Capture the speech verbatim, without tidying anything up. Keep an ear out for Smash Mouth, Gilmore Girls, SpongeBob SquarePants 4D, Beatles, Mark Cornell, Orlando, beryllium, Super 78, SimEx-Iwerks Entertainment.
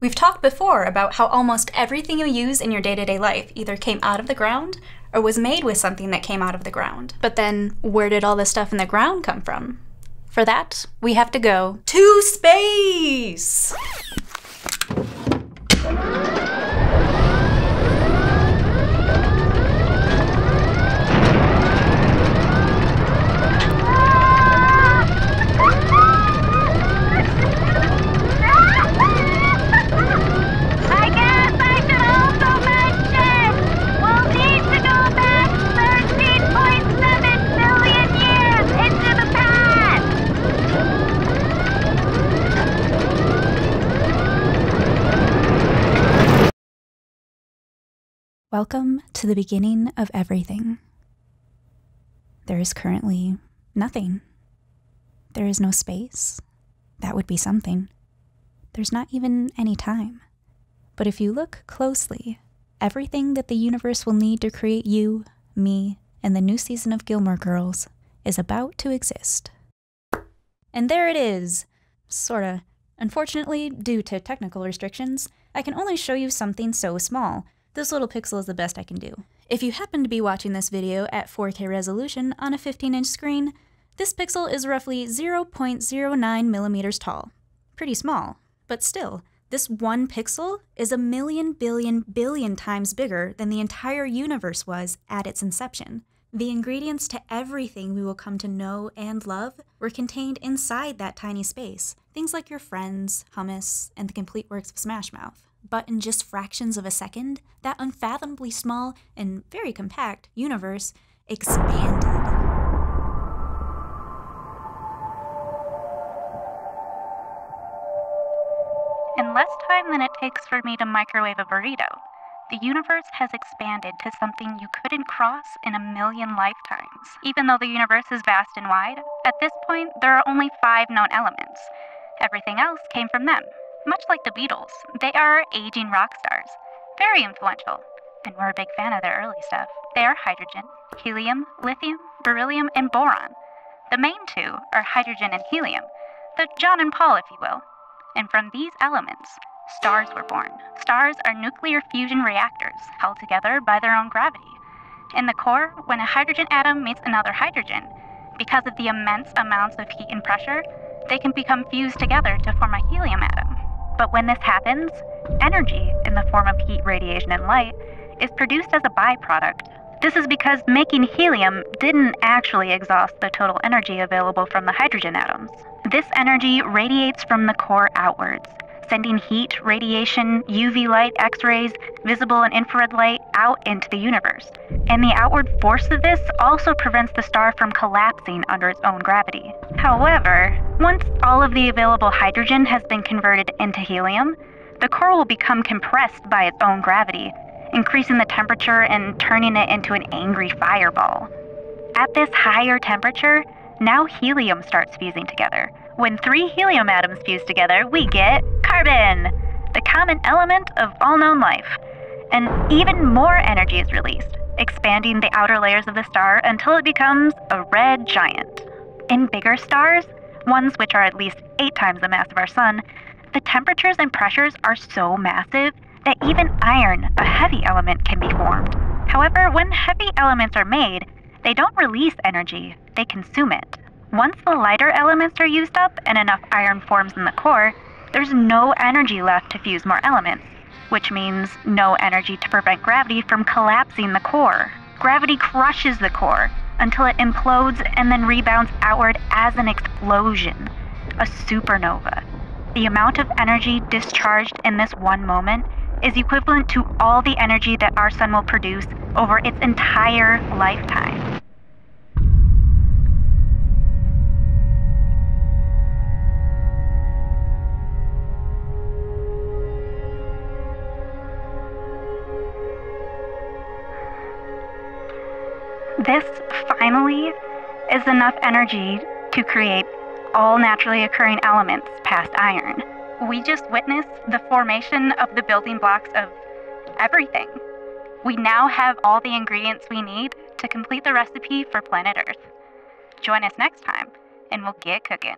We've talked before about how almost everything you use in your day-to-day life either came out of the ground or was made with something that came out of the ground. But then, where did all this stuff in the ground come from? For that, we have to go to space! Welcome to the beginning of everything. There is currently nothing. There is no space. That would be something. There's not even any time. But if you look closely, everything that the universe will need to create you, me, and the new season of Gilmore Girls is about to exist. And there it is, sorta. Unfortunately, due to technical restrictions, I can only show you something so small. This little pixel is the best I can do. If you happen to be watching this video at four K resolution on a fifteen inch screen, this pixel is roughly zero point zero nine millimeters tall. Pretty small, but still, this one pixel is a million billion billion times bigger than the entire universe was at its inception. The ingredients to everything we will come to know and love were contained inside that tiny space. Things like your friends, hummus, and the complete works of Smash Mouth. But in just fractions of a second, that unfathomably small and very compact universe expanded. In less time than it takes for me to microwave a burrito, the universe has expanded to something you couldn't cross in a million lifetimes. Even though the universe is vast and wide, at this point there are only five known elements. Everything else came from them. Much like the Beatles, they are aging rock stars, very influential, and we're a big fan of their early stuff. They are hydrogen, helium, lithium, beryllium, and boron. The main two are hydrogen and helium, the John and Paul, if you will. And from these elements, stars were born. Stars are nuclear fusion reactors held together by their own gravity. In the core, when a hydrogen atom meets another hydrogen, because of the immense amounts of heat and pressure, they can become fused together to form a helium atom. But when this happens, energy in the form of heat, radiation, and light is produced as a byproduct. This is because making helium didn't actually exhaust the total energy available from the hydrogen atoms. This energy radiates from the core outwards, sending heat, radiation, U V light, X-rays, visible and infrared light out into the universe. And the outward force of this also prevents the star from collapsing under its own gravity. However, once all of the available hydrogen has been converted into helium, the core will become compressed by its own gravity, increasing the temperature and turning it into an angry fireball. At this higher temperature, now helium starts fusing together. When three helium atoms fuse together, we get carbon, the common element of all known life. And even more energy is released, expanding the outer layers of the star until it becomes a red giant. In bigger stars, ones which are at least eight times the mass of our sun, the temperatures and pressures are so massive that even iron, a heavy element, can be formed. However, when heavy elements are made, they don't release energy, they consume it. Once the lighter elements are used up and enough iron forms in the core, there's no energy left to fuse more elements, which means no energy to prevent gravity from collapsing the core. Gravity crushes the core until it implodes and then rebounds outward as an explosion, a supernova. The amount of energy discharged in this one moment is equivalent to all the energy that our sun will produce over its entire lifetime. This, finally, is enough energy to create all naturally occurring elements past iron. We just witnessed the formation of the building blocks of everything. We now have all the ingredients we need to complete the recipe for planet Earth. Join us next time, and we'll get cooking.